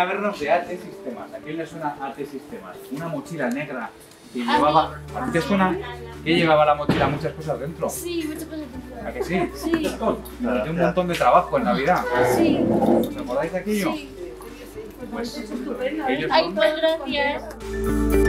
a vernos de atSistemas. ¿A quién le suena atSistemas? Una mochila negra que llevaba... ¿A ti te suena que llevaba la mochila muchas cosas dentro? Sí, muchas cosas dentro. ¿A que sí? Sí. Me metió un montón de trabajo en Navidad. Sí. ¿Os acordáis de aquello? Sí. Pues ellos son... Ay, pues gracias.